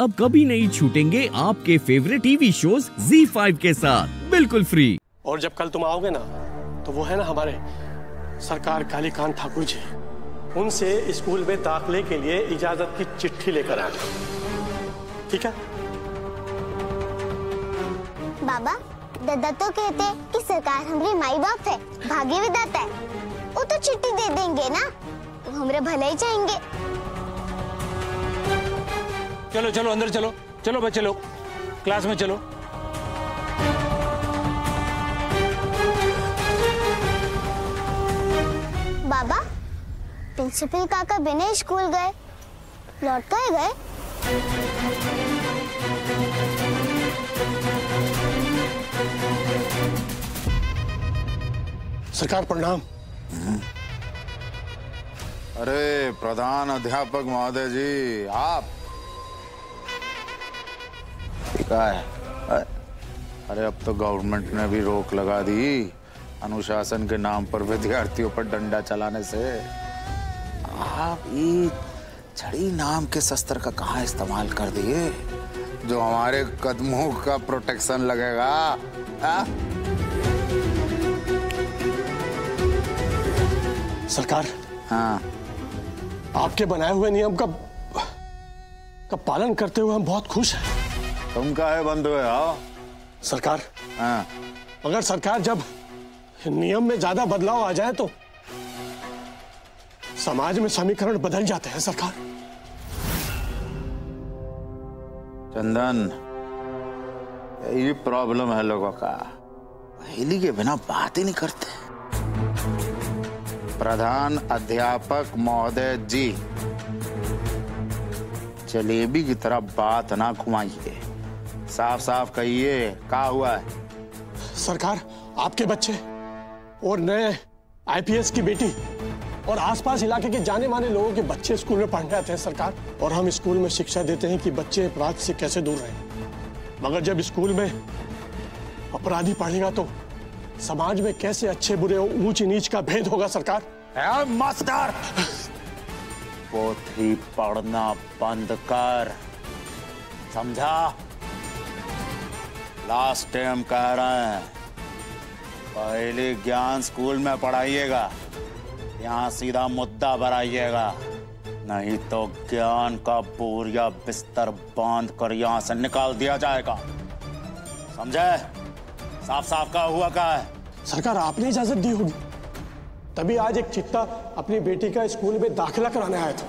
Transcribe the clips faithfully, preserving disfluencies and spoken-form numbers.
अब कभी नहीं छूटेंगे आपके favourite TV shows Zee five के साथ बिल्कुल फ्री। और जब कल तुम आओगे ना तो वो है ना हमारे सरकार कालीकांत ठाकुर जी, उनसे स्कूल में दाखिले के लिए इजाजत की चिट्ठी लेकर आना, ठीक है? बाबा दादा तो कहते कि सरकार हमारी माई बाप है, भाग्य विधाता है, वो तो चिट्ठी दे देंगे ना, तो हमारे भले ही चाहेंगे। चलो चलो अंदर चलो, चलो बच्चे लोग क्लास में चलो। बाबा प्रिंसिपल काका बिना स्कूल गए लौट कर गए। सरकार प्रणाम। अरे प्रधान अध्यापक महोदय जी, आप क्या है? अरे अब तो गवर्नमेंट ने भी रोक लगा दी अनुशासन के नाम पर विद्यार्थियों पर डंडा चलाने से। आप ये छड़ी नाम के शस्त्र का कहाँ इस्तेमाल कर दिए जो हमारे कदमों का प्रोटेक्शन लगेगा? आ? सरकार, हाँ, आपके बनाए हुए नियम का का पालन करते हुए हम बहुत खुश हैं। तुम काहे बंद हुए हो? सरकार, हाँ, अगर सरकार जब नियम में ज्यादा बदलाव आ जाए तो समाज में समीकरण बदल जाते हैं। सरकार चंदन, ये प्रॉब्लम है लोगों का, पहेली के बिना बात ही नहीं करते। प्रधान अध्यापक महोदय जी, जलेबी की तरह बात ना घुमाइए, साफ साफ कहिए क्या हुआ है। सरकार, आपके बच्चे और नए आई पी एस की बेटी और आसपास इलाके के जाने माने लोगों के बच्चे स्कूल में पढ़ने आते हैं सरकार, और हम स्कूल में शिक्षा देते हैं कि बच्चे अपराध से कैसे दूर रहें, मगर जब स्कूल में अपराधी पढ़ेगा तो समाज में कैसे अच्छे बुरे ऊंच नीच का भेद होगा। सरकार मास्टर पोथी पढ़ना बंद कर, समझा? लास्ट टाइम कह रहे हैं, पहले ज्ञान स्कूल में पढ़ाइएगा, यहाँ सीधा मुद्दा भराइएगा, नहीं तो ज्ञान का बोरिया बिस्तर बांध कर यहाँ से निकाल दिया जाएगा, समझे? साफ साफ का हुआ का है। सरकार आपने इजाजत दी होगी तभी आज एक चिट्टा अपनी बेटी का स्कूल में दाखिला कराने आया था।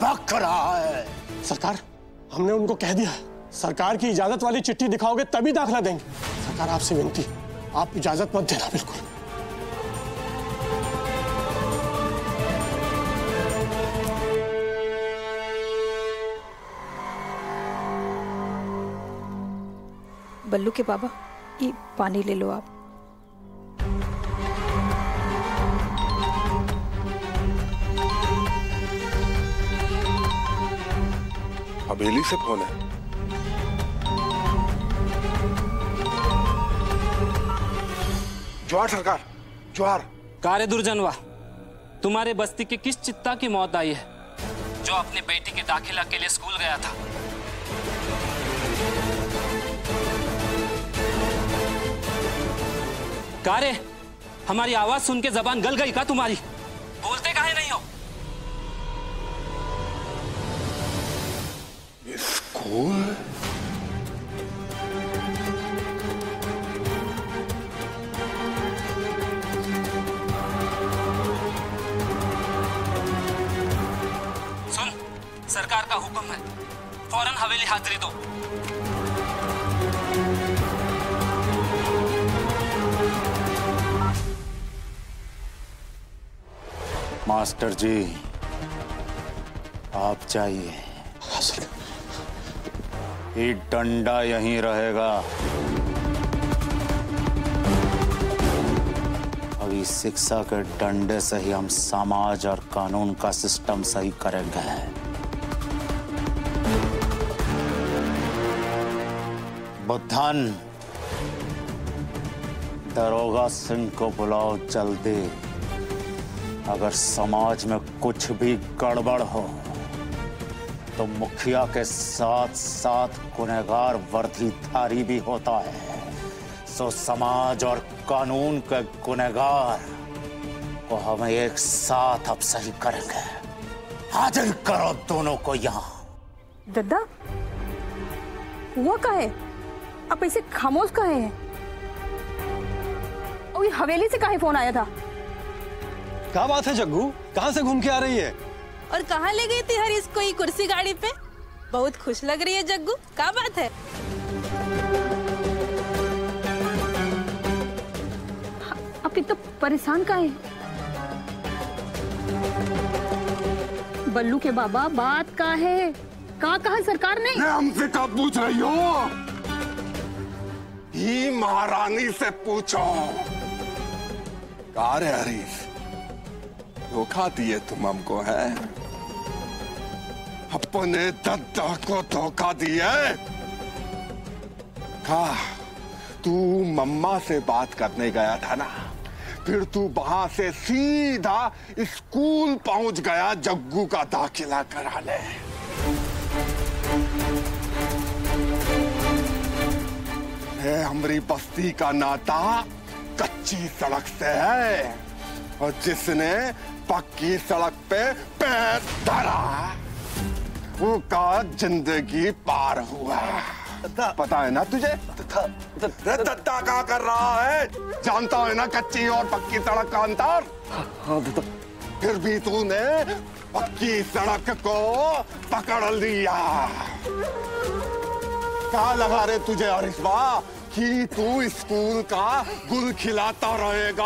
पक रहा है। सरकार हमने उनको कह दिया, सरकार की इजाजत वाली चिट्ठी दिखाओगे तभी दाखिला देंगे। सरकार आपसे विनती, आप इजाजत मत देना बिल्कुल। बल्लू के बाबा, ये पानी ले लो आप। हवेली से फोन है। जोहार सरकार, जोहार। कार्य दुर्जनवा, तुम्हारे बस्ती के किस चित्ता की मौत आई है जो अपनी बेटी के दाखिला के लिए स्कूल गया था? कार्य, हमारी आवाज सुन के जबान गल गई का तुम्हारी? बोलते काहे नहीं हो? सुन, सरकार का हुक्म है, फौरन हवेली हाजिरी दो। मास्टर जी आप चाहिए, ये डंडा यहीं रहेगा, अभी शिक्षा के डंडे से ही हम समाज और कानून का सिस्टम सही करेंगे। बुद्धन, दरोगा सिंह को बुलाओ जल्दी। अगर समाज में कुछ भी गड़बड़ हो तो मुखिया के साथ साथ गुनहगार वर्दीधारी भी होता है। सो समाज और कानून के गुनहगार को हम एक साथ अब सही करेंगे। हाजिर करो दोनों को यहाँ। दादा हुआ कहे? अब इसे खामोश कहे हैं? और ये हवेली से कहे फोन आया था? क्या बात है जग्गू, कहाँ से घूम के आ रही है? और कहाँ ले गई थी हरीश को ये कुर्सी गाड़ी पे? बहुत खुश लग रही है जग्गू, क्या बात है? आप इतना परेशान काहे? बल्लू के बाबा बात का है? कहाँ कहा सरकार ने? हमसे कब पूछ रही हो? ही महारानी से पूछो। कार है हरीश, धोखा दिए तुम हमको है। अपने दद्दा को धोखा दिए। हा, तू मम्मा से बात करने गया था ना, फिर तू वहां से सीधा स्कूल पहुंच गया जग्गू का दाखिला करा ले। हमारी बस्ती का नाता कच्ची सड़क से है, और जिसने पक्की सड़क पे पैर धरा वो का जिंदगी पार हुआ। पता है ना तुझे? दत्ता क्या कर रहा है? जानता है ना कच्ची और पक्की सड़क का अंतर? फिर भी तूने पक्की सड़क को पकड़ लिया। कहाँ लगा रहे तुझे हरीशबा कि तू स्कूल का गुल खिलाता रहेगा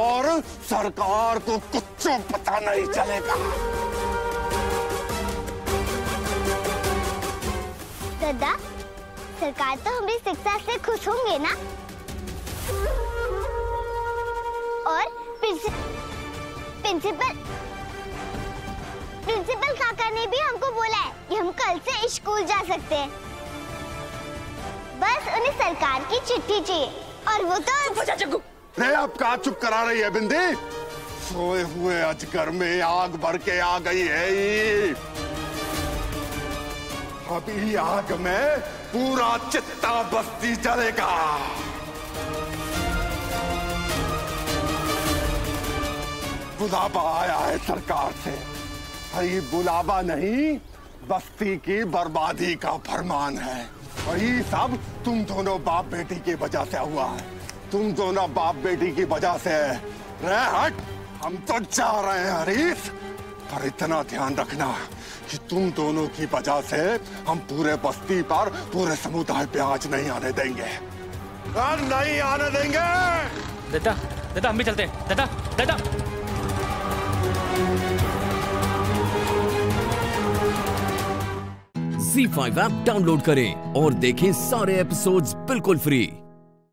और सरकार को कुछ पता नहीं चलेगा। दादा, सरकार तो हमारी शिक्षा से खुश होंगे ना? और प्रिंसिपल प्रिंसिपल काका ने भी हमको बोला है कि हम कल से स्कूल जा सकते हैं। बस उन्हें सरकार की चिट्ठी चाहिए और वो तो चुप नहीं। आप कहाँ चुप करा रही है बिंदी? सोए हुए अजगर में आग भर के आ गई है। अभी आग में पूरा चित्ता बस्ती जलेगा। बुलावा आया है सरकार से। अरे बुलावा नहीं, बस्ती की बर्बादी का फरमान है। और ये सब तुम दोनों बाप बेटी की वजह से हुआ है। तुम दोनों बाप बेटी की वजह से। रे हट, हम तो जा रहे हैं हरीश, पर इतना ध्यान रखना कि तुम दोनों की वजह से हम पूरे बस्ती पर पूरे समुदाय पे आज नहीं आने देंगे। नहीं आने देंगे। दादा दादा हम भी चलते हैं। दादा दादा ज़ी फाइव ऐप डाउनलोड करें और देखें सारे एपिसोड्स बिल्कुल फ्री।